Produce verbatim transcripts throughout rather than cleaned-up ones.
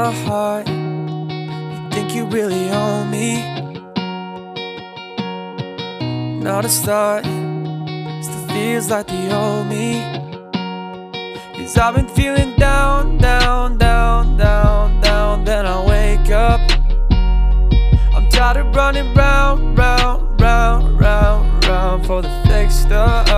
my heart. You think you really own me? Not a start, still feels like the old me. Cause I've been feeling down, down, down, down, down. Then I wake up, I'm tired of running round, round, round, round, round for the fake stuff.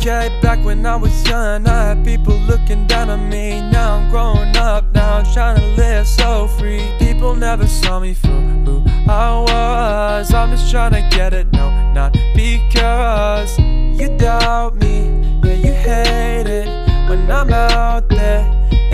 Okay, back when I was young, I had people looking down on me. Now I'm grown up, now I'm trying to live so free. People never saw me for who I was. I'm just trying to get it, no, not because you doubt me. Yeah, you hate it when I'm out there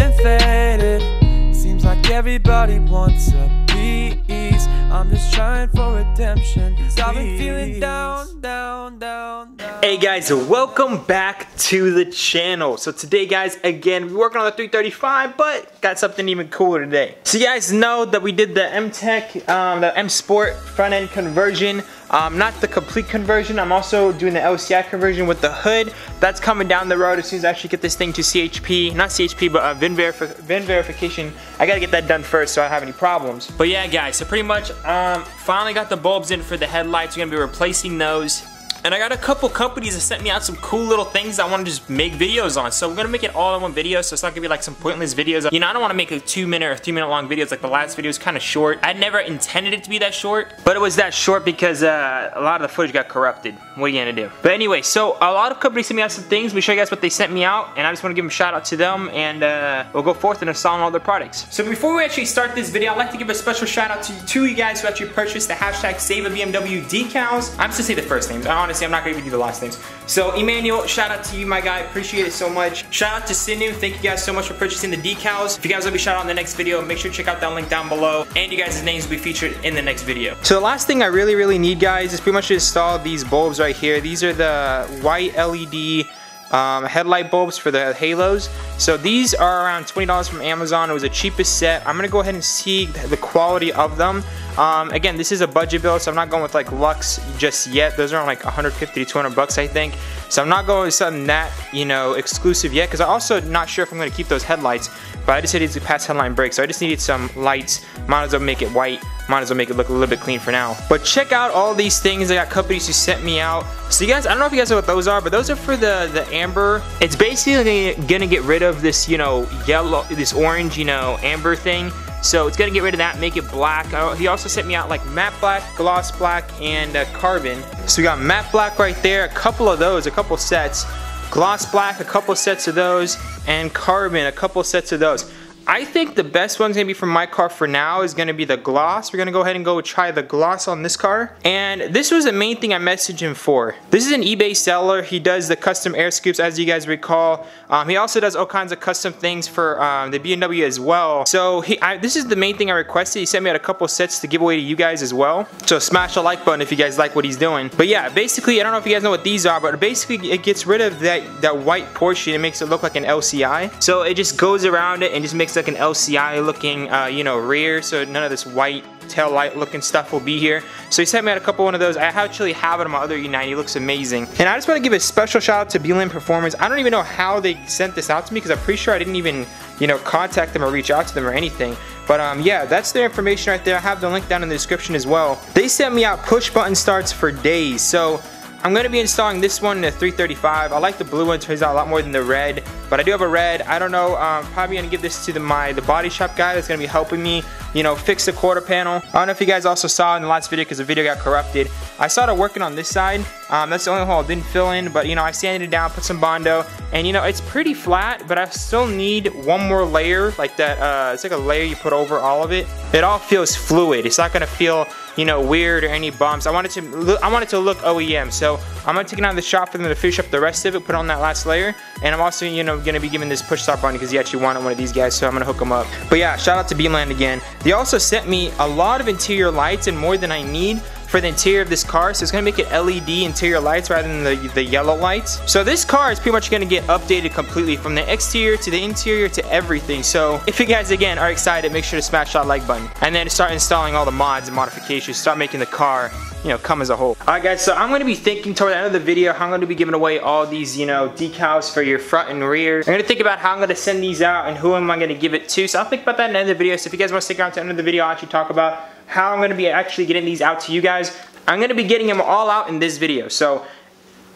and faded. Seems like everybody wants a piece. I'm just trying for redemption, cause I've been feeling down, down, down, down. Hey guys, welcome back to the channel. So today guys, again, we're working on the three thirty-five, but got something even cooler today. So you guys know that we did the M-Tech, um, the M-Sport front-end conversion. Um, not the complete conversion, I'm also doing the L C I conversion with the hood. That's coming down the road as soon as I actually get this thing to C H P. Not C H P, but uh, V I N, verifi V I N verification. I gotta get that done first so I don't have any problems. But yeah guys, so pretty much um, finally got the bulbs in for the headlights. We're gonna be replacing those. And I got a couple companies that sent me out some cool little things I want to just make videos on. So we're going to make it all in one video, so it's not going to be like some pointless videos. You know, I don't want to make a two minute or three minute long videos like the last video. Is kind of short. I never intended it to be that short, but it was that short because uh, a lot of the footage got corrupted. What are you going to do? But anyway, so a lot of companies sent me out some things. We show you guys what they sent me out, and I just want to give them a shout out to them, and uh, we'll go forth and install all their products. So before we actually start this video, I'd like to give a special shout out to two of you guys who actually purchased the hashtag Save a B M W decals. I'm just going to say the first names. I honestly I'm not gonna even do the last names. So Emmanuel, shout out to you, my guy. Appreciate it so much. Shout out to Sinu. Thank you guys so much for purchasing the decals. If you guys will be shout out in the next video, make sure to check out that link down below. And you guys' names will be featured in the next video. So the last thing I really, really need, guys, is pretty much to install these bulbs right here. These are the white L E D um, headlight bulbs for the halos. So these are around twenty dollars from Amazon. It was the cheapest set. I'm gonna go ahead and see the quality of them. Um, again, this is a budget build, so I'm not going with like Lux just yet. Those are on like a hundred fifty to two hundred bucks, I think. So I'm not going with something that, you know, exclusive yet, because I'm also not sure if I'm going to keep those headlights. But I just needed to pass headline break, so I just needed some lights. Might as well make it white. Might as well make it look a little bit clean for now. But check out all these things. I got companies who sent me out. So you guys, I don't know if you guys know what those are, but those are for the the amber. It's basically gonna get rid of this, you know, yellow, this orange, you know, amber thing. So it's gonna get rid of that, make it black. He also sent me out like matte black, gloss black, and uh, carbon. So we got matte black right there, a couple of those, a couple sets. Gloss black, a couple sets of those, and carbon, a couple sets of those. I think the best one's gonna be for my car for now is gonna be the gloss. We're gonna go ahead and go try the gloss on this car. And this was the main thing I messaged him for. This is an eBay seller. He does the custom air scoops, as you guys recall. Um, he also does all kinds of custom things for um, the B M W as well. So he, I, this is the main thing I requested. He sent me out a couple sets to give away to you guys as well. So smash the like button if you guys like what he's doing. But yeah, basically, I don't know if you guys know what these are, but basically it gets rid of that, that white portion. It makes it look like an L C I. So it just goes around it and just makes like an L C I looking, uh, you know, rear, so none of this white tail light looking stuff will be here. So he sent me out a couple one of those. I actually have it on my other E ninety. It looks amazing. And I just want to give a special shout out to BimLand Performance. I don't even know how they sent this out to me, because I'm pretty sure I didn't even, you know, contact them or reach out to them or anything. But um, yeah, that's their information right there. I have the link down in the description as well. They sent me out push button starts for days. So I'm gonna be installing this one in a three thirty-five. I like the blue one, turns out a lot more than the red, but I do have a red. I don't know, um, probably gonna give this to the, my the body shop guy that's gonna be helping me, you know, fix the quarter panel. I don't know if you guys also saw in the last video, because the video got corrupted. I started working on this side. Um, that's the only hole I didn't fill in, but you know, I sanded it down, put some Bondo, and you know, it's pretty flat, but I still need one more layer, like that, uh, it's like a layer you put over all of it. It all feels fluid. It's not gonna feel, you know, weird or any bumps. I wanted to look, I wanted to look O E M, so I'm gonna take it out of the shop for them to finish up the rest of it, put on that last layer, and I'm also, you know, gonna be giving this push stop on because he actually wanted one of these guys, so I'm gonna hook him up. But yeah, shout out to BimLand again. They also sent me a lot of interior lights and more than I need. for the interior of this car, so it's gonna make it L E D interior lights rather than the, the yellow lights. So this car is pretty much gonna get updated completely from the exterior to the interior to everything. So if you guys again are excited, make sure to smash that like button and then start installing all the mods and modifications, start making the car, you know, come as a whole. Alright guys, so I'm gonna be thinking toward the end of the video how I'm gonna be giving away all these, you know, decals for your front and rear. I'm gonna think about how I'm gonna send these out and who am I gonna give it to. So I'll think about that in the end of the video. So if you guys wanna stick around to the end of the video, I'll actually talk about how I'm gonna be actually getting these out to you guys. I'm gonna be getting them all out in this video. So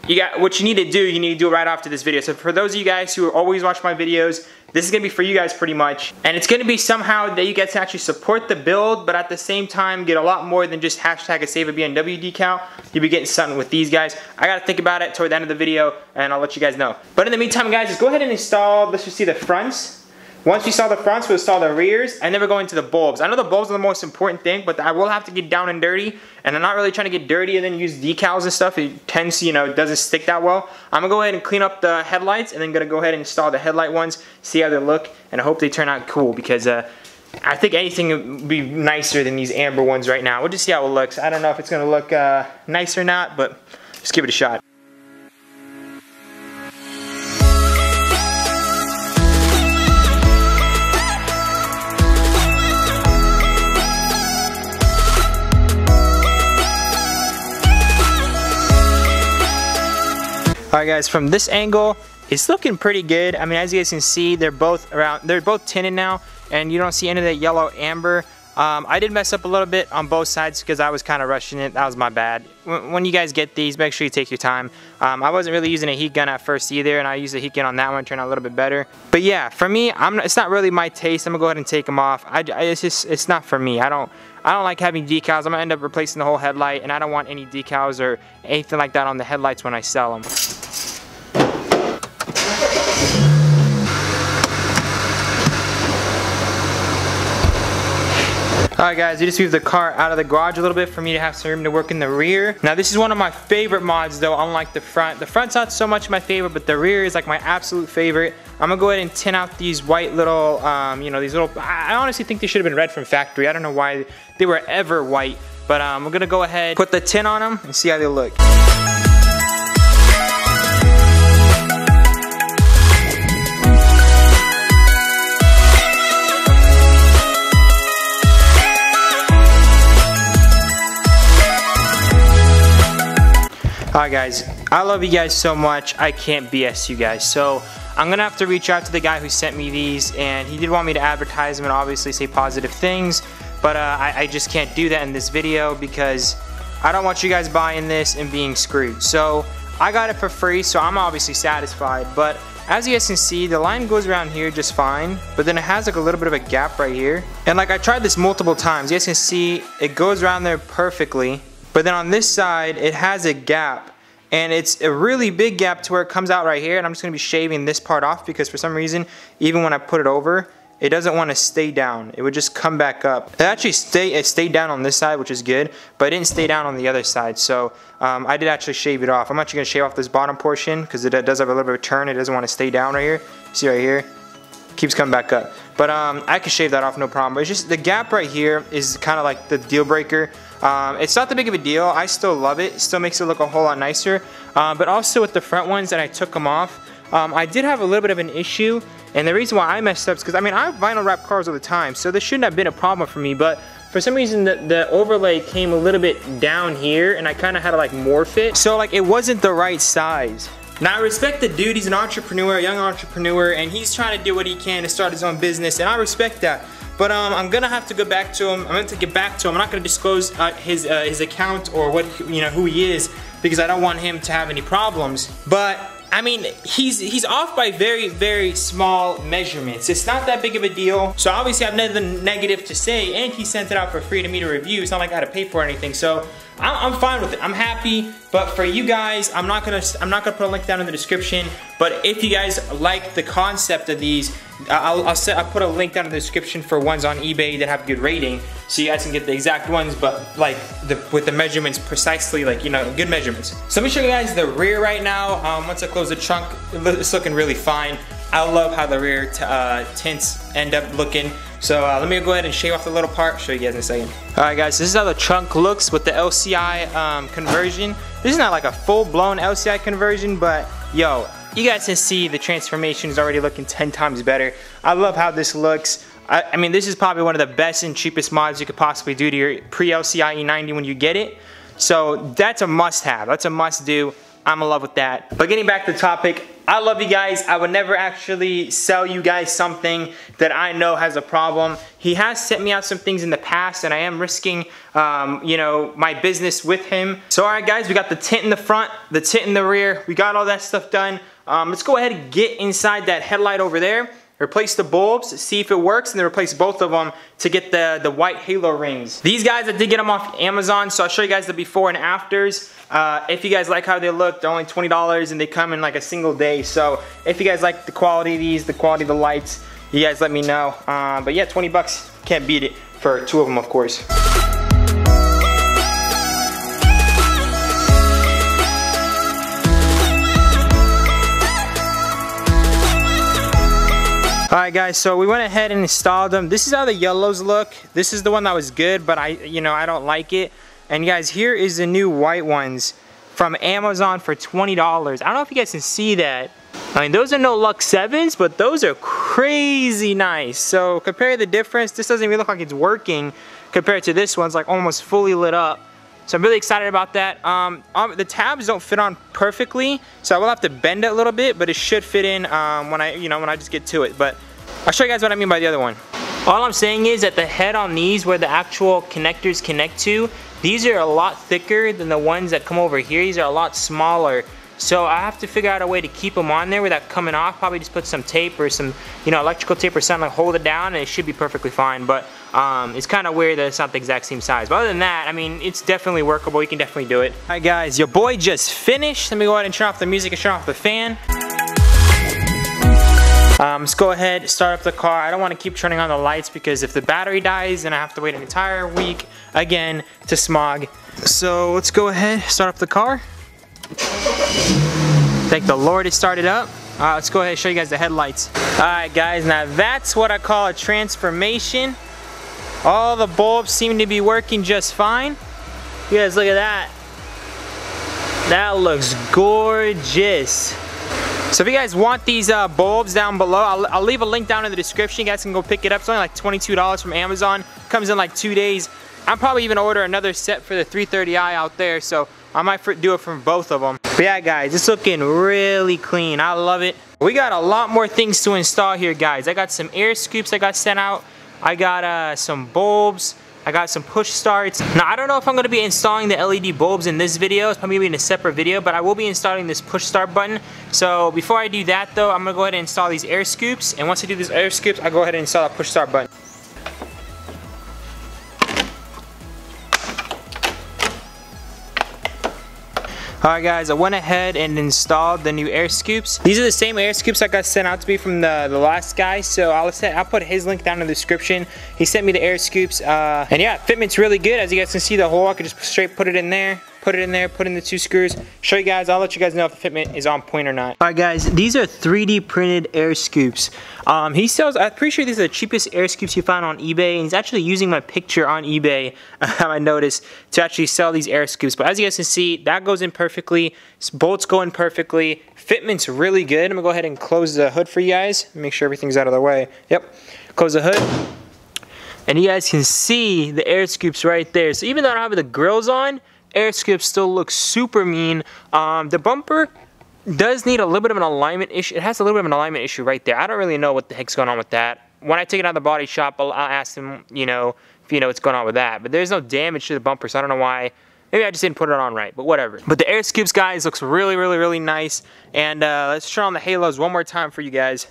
you got what you need to do, you need to do it right after this video. So for those of you guys who always watch my videos, this is gonna be for you guys pretty much. And it's gonna be somehow that you guys can actually support the build, but at the same time get a lot more than just hashtag a save a B M W decal. You'll be getting something with these guys. I gotta think about it toward the end of the video and I'll let you guys know. But in the meantime guys, just go ahead and install, let's just see the fronts. Once we saw the fronts, we'll install the rears, and then we're going to the bulbs. I know the bulbs are the most important thing, but I will have to get down and dirty, and I'm not really trying to get dirty and then use decals and stuff. It tends to, you know, doesn't stick that well. I'm gonna go ahead and clean up the headlights, and then gonna go ahead and install the headlight ones, see how they look, and I hope they turn out cool, because uh, I think anything would be nicer than these amber ones right now. We'll just see how it looks. I don't know if it's gonna look uh, nice or not, but just give it a shot. Alright guys, from this angle, it's looking pretty good. I mean, as you guys can see, they're both around, they're both tinted now, and you don't see any of that yellow amber. Um, I did mess up a little bit on both sides because I was kind of rushing it. That was my bad. When, when you guys get these, make sure you take your time. Um, I wasn't really using a heat gun at first either, and I used a heat gun on that one, turned out a little bit better. But yeah, for me, I'm not, it's not really my taste. I'm gonna go ahead and take them off. I, I, it's just, it's not for me. I don't. I don't like having decals. I'm gonna end up replacing the whole headlight, and I don't want any decals or anything like that on the headlights when I sell them. Alright guys, we just moved the car out of the garage a little bit for me to have some room to work in the rear. Now this is one of my favorite mods though, unlike the front. The front's not so much my favorite, but the rear is like my absolute favorite. I'm gonna go ahead and tint out these white little, um, you know, these little, I honestly think they should have been red from factory. I don't know why they were ever white, but um, we're gonna go ahead, put the tint on them and see how they look. Alright guys, I love you guys so much, I can't B S you guys, so I'm gonna have to reach out to the guy who sent me these, and he did want me to advertise them and obviously say positive things, but uh, I, I just can't do that in this video because I don't want you guys buying this and being screwed. So I got it for free, so I'm obviously satisfied, but as you guys can see, the line goes around here just fine, but then it has like a little bit of a gap right here, and like I tried this multiple times, you guys can see it goes around there perfectly. But then on this side, it has a gap, and it's a really big gap to where it comes out right here, and I'm just gonna be shaving this part off because for some reason, even when I put it over, it doesn't wanna stay down. It would just come back up. It actually stay, it stayed down on this side, which is good, but it didn't stay down on the other side, so um, I did actually shave it off. I'm actually gonna shave off this bottom portion because it does have a little bit of a turn. It doesn't wanna stay down right here. See right here? Keeps coming back up. But um, I can shave that off, no problem. But it's just the gap right here is kinda like the deal breaker. Um, it's not that big of a deal. I still love it. It still makes it look a whole lot nicer. Uh, but also with the front ones that I took them off, um, I did have a little bit of an issue. And the reason why I messed up is because, I mean, I vinyl wrap cars all the time, so this shouldn't have been a problem for me. But for some reason, the, the overlay came a little bit down here, and I kind of had to like morph it. So like it wasn't the right size. Now I respect the dude, he's an entrepreneur, a young entrepreneur, and he's trying to do what he can to start his own business, and I respect that. But um, I'm gonna have to go back to him, I'm gonna have to get back to him, I'm not gonna disclose uh, his, uh, his account or what, you know, who he is, because I don't want him to have any problems. But I mean, he's he's off by very, very small measurements. It's not that big of a deal. So obviously I have nothing negative to say, and he sent it out for free to me to review. It's not like I had to pay for anything. So I'm, I'm fine with it. I'm happy. But for you guys, I'm not gonna I'm not gonna put a link down in the description. But if you guys like the concept of these, I'll I'll, set, I'll put a link down in the description for ones on eBay that have good rating, so you guys can get the exact ones. But like the, with the measurements precisely, like you know, good measurements. So let me show you guys the rear right now. Um, once I close the trunk, it's looking really fine. I love how the rear t uh, tints end up looking. So uh, let me go ahead and shave off the little part, show you guys in a second. Alright guys, this is how the trunk looks with the L C I um, conversion. This is not like a full blown L C I conversion, but yo, you guys can see the transformation is already looking ten times better. I love how this looks. I, I mean, this is probably one of the best and cheapest mods you could possibly do to your pre-L C I E ninety when you get it. So that's a must have, that's a must do. I'm in love with that. But getting back to the topic, I love you guys. I would never actually sell you guys something that I know has a problem. He has sent me out some things in the past, and I am risking, um, you know, my business with him. So, all right, guys, we got the tint in the front, the tint in the rear. We got all that stuff done. Um, let's go ahead and get inside that headlight over there. Replace the bulbs, see if it works, and then replace both of them to get the, the white halo rings. These guys, I did get them off Amazon, so I'll show you guys the before and afters. Uh, if you guys like how they look, they're only twenty dollars, and they come in like a single day. So if you guys like the quality of these, the quality of the lights, you guys let me know. Uh, but yeah, twenty bucks, can't beat it for two of them, of course. Alright guys, so we went ahead and installed them. This is how the yellows look. This is the one that was good, but I, you know, I don't like it. And guys, here is the new white ones from Amazon for twenty dollars. I don't know if you guys can see that. I mean, those are no Lux sevens, but those are crazy nice. So compare the difference. This doesn't even look like it's working compared to this one's like almost fully lit up. So I'm really excited about that. Um, um, the tabs don't fit on perfectly, so I will have to bend it a little bit, but it should fit in um, when I, you know, when I just get to it. But I'll show you guys what I mean by the other one. All I'm saying is that the head on these, where the actual connectors connect to, these are a lot thicker than the ones that come over here. These are a lot smaller. So I have to figure out a way to keep them on there without coming off. Probably just put some tape or some, you know, electrical tape or something, like hold it down, and it should be perfectly fine. But um, it's kind of weird that it's not the exact same size. But other than that, I mean, it's definitely workable. You can definitely do it. All right, guys, your boy just finished. Let me go ahead and turn off the music and turn off the fan. Um, let's go ahead, start up the car. I don't want to keep turning on the lights because if the battery dies, then I have to wait an entire week again to smog. So let's go ahead, start up the car. Thank the Lord it started up. Uh, let's go ahead and show you guys the headlights. Alright guys, now that's what I call a transformation. All the bulbs seem to be working just fine. You guys look at that. That looks gorgeous. So if you guys want these uh, bulbs down below, I'll, I'll leave a link down in the description. You guys can go pick it up. It's only like twenty-two dollars from Amazon. Comes in like two days. I'm probably even order another set for the three thirty i out there, so I might do it from both of them. But yeah guys, it's looking really clean. I love it. We got a lot more things to install here guys. I got some air scoops that got sent out. I got uh, some bulbs. I got some push starts. Now I don't know if I'm going to be installing the L E D bulbs in this video. It's probably going to be in a separate video, but I will be installing this push start button. So before I do that though, I'm going to go ahead and install these air scoops. And once I do these air scoops, I'll go ahead and install the push start button. Alright guys, I went ahead and installed the new air scoops. These are the same air scoops I got sent out to me from the, the last guy, so I'll, set, I'll put his link down in the description. He sent me the air scoops, uh, and yeah, fitment's really good. As you guys can see, the hole, I could just straight put it in there, put it in there, put in the two screws. Show you guys, I'll let you guys know if the fitment is on point or not. Alright guys, these are three D printed air scoops. Um, he sells, I'm pretty sure these are the cheapest air scoops you find on eBay, and he's actually using my picture on eBay, I noticed, to actually sell these air scoops. But as you guys can see, that goes in perfectly, bolts go in perfectly, fitment's really good. I'm gonna go ahead and close the hood for you guys, make sure everything's out of the way. Yep, close the hood. And you guys can see the air scoops right there. So even though I don't have the grills on, air scoops still looks super mean. Um, the bumper does need a little bit of an alignment issue. It has a little bit of an alignment issue right there. I don't really know what the heck's going on with that. When I take it out of the body shop, I'll, I'll ask them, you know, if you know what's going on with that. But there's no damage to the bumper, so I don't know why. Maybe I just didn't put it on right, but whatever. But the air scoops, guys, looks really, really, really nice. And uh, let's turn on the halos one more time for you guys.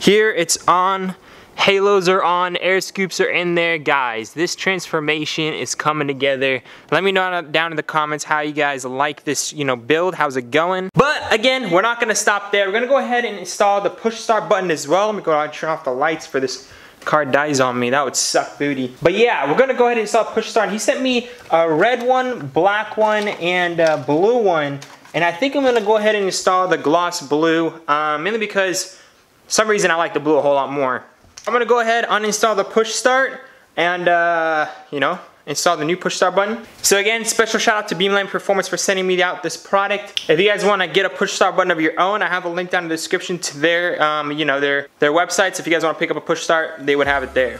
Here it's on. Halos are on, air scoops are in there. Guys, this transformation is coming together. Let me know down in the comments how you guys like this, you know, build. How's it going? But again, we're not gonna stop there. We're gonna go ahead and install the push start button as well. Let me go ahead and turn off the lights for this car dies on me. That would suck booty. But yeah, we're gonna go ahead and install push start. He sent me a red one, black one, and a blue one. And I think I'm gonna go ahead and install the gloss blue, um, mainly because some reason I like the blue a whole lot more. I'm gonna go ahead, uninstall the push start, and uh, you know, install the new push start button. So again, special shout out to BimLand Performance for sending me out this product. If you guys want to get a push start button of your own, I have a link down in the description to their, um, you know, their their websites. If you guys want to pick up a push start, they would have it there.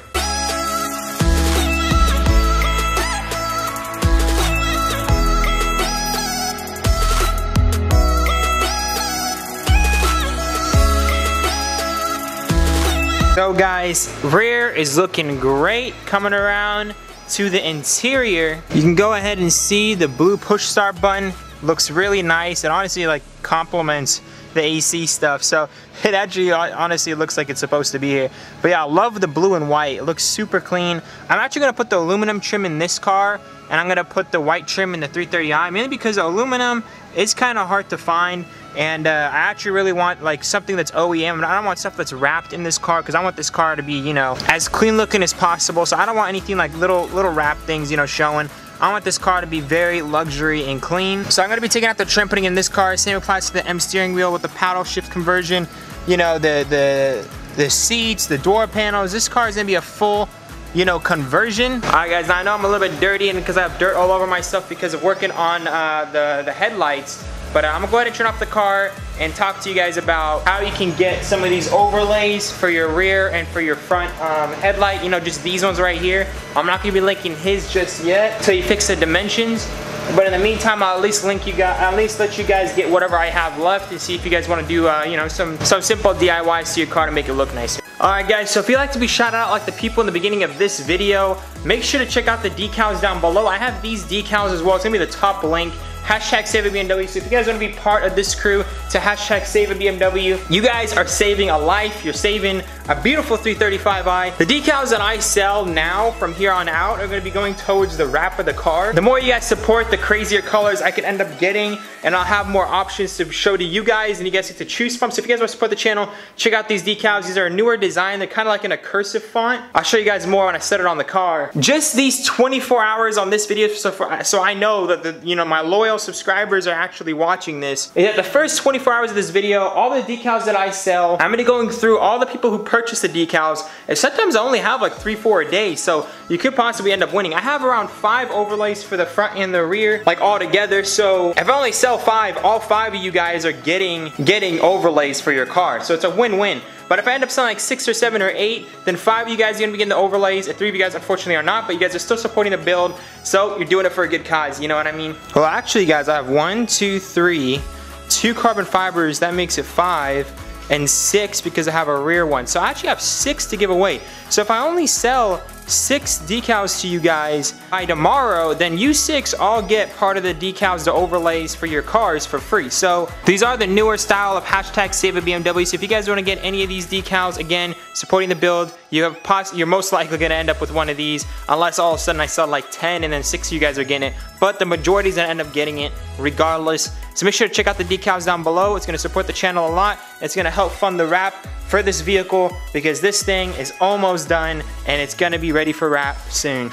So guys, rear is looking great. Coming around to the interior, you can go ahead and see the blue push start button looks really nice, and honestly like complements the A C stuff, so it actually honestly looks like it's supposed to be here. But yeah, I love the blue and white. It looks super clean. I'm actually gonna put the aluminum trim in this car, and I'm gonna put the white trim in the three thirty i, mainly because the aluminum is kind of hard to find. And uh, I actually really want like something that's O E M. I don't want stuff that's wrapped in this car, because I want this car to be, you know, as clean looking as possible. So I don't want anything like little little wrap things, you know, showing. I want this car to be very luxury and clean. So I'm gonna be taking out the trim, putting in this car. Same applies to the M steering wheel with the paddle shift conversion. You know, the the the seats, the door panels. This car is gonna be a full, you know, conversion. All right, guys. Now I know I'm a little bit dirty, and because I have dirt all over myself because of working on uh, the the headlights. But uh, I'm gonna go ahead and turn off the car and talk to you guys about how you can get some of these overlays for your rear and for your front um, headlight. You know, just these ones right here. I'm not gonna be linking his just yet till you fix the dimensions. But in the meantime, I'll at least link you guys, at least let you guys get whatever I have left and see if you guys want to do, uh, you know, some some simple D I Ys to your car to make it look nicer. All right, guys. So if you like to be shouted out like the people in the beginning of this video, make sure to check out the decals down below. I have these decals as well. It's gonna be the top link. Hashtag save a B M W. So if you guys want to be part of this crew to hashtag save a B M W, you guys are saving a life. You're saving a beautiful three thirty-five i. The decals that I sell now from here on out are going to be going towards the wrap of the car. The more you guys support, the crazier colors I could end up getting, and I'll have more options to show to you guys, and you guys get to choose from. So if you guys want to support the channel, check out these decals. These are a newer design. They're kind of like in a cursive font. I'll show you guys more when I set it on the car. Just these twenty-four hours on this video, so, for, so I know that the, you know, my loyal subscribers are actually watching this, is that the first twenty-four hours of this video, all the decals that I sell, I'm gonna be going through all the people who purchase the decals, and sometimes I only have like three, four a day, so you could possibly end up winning. I have around five overlays for the front and the rear, like all together, so if I only sell five, all five of you guys are getting, getting overlays for your car, so it's a win-win. But if I end up selling like six or seven or eight, then five of you guys are gonna be getting the overlays, and three of you guys unfortunately are not, but you guys are still supporting the build, so you're doing it for a good cause, you know what I mean? Well, actually guys, I have one, two, three, two carbon fibers, that makes it five, and six because I have a rear one. So I actually have six to give away. So if I only sell six decals to you guys by tomorrow, then you six all get part of the decals, the overlays for your cars for free. So these are the newer style of hashtag save a B M W. So if you guys want to get any of these decals, again, supporting the build, you have poss you're most likely going to end up with one of these, unless all of a sudden I sell like ten and then six of you guys are getting it. But the majority's going to end up getting it regardless. So make sure to check out the decals down below. It's going to support the channel a lot. It's going to help fund the wrap for this vehicle, because this thing is almost done and it's gonna be ready for wrap soon.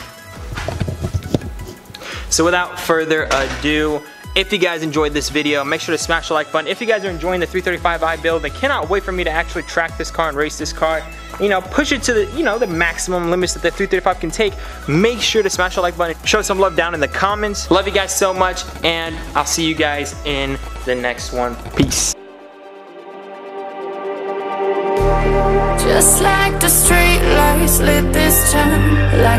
So without further ado, if you guys enjoyed this video, make sure to smash the like button. If you guys are enjoying the three thirty-five i build, I cannot wait for me to actually track this car and race this car. You know, push it to the, you know, the maximum limits that the three thirty-five can take. Make sure to smash the like button. Show some love down in the comments. Love you guys so much, and I'll see you guys in the next one. Peace. Just like the street lights lit this town.